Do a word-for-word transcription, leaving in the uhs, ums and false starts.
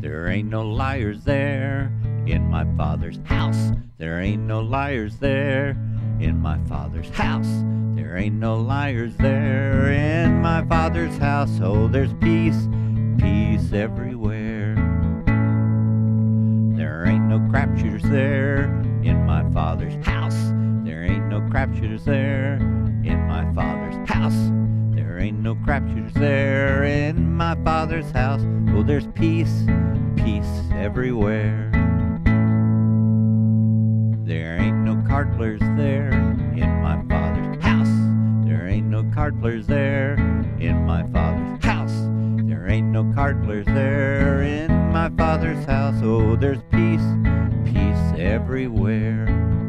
There ain't no liars there in my father's house. There ain't no liars there in my father's house. There ain't no liars there in my father's house. Oh, there's peace, peace everywhere. There ain't no crapshooters there in my father's house. There ain't no crapshooters there in my father's house. There ain't no crapshooters there in my father's house. Oh, there's peace, peace everywhere. There ain't no card players there in my father's house. There ain't no card players there in my father's house. There ain't no card players there in my father's house. Oh, there's peace, peace everywhere.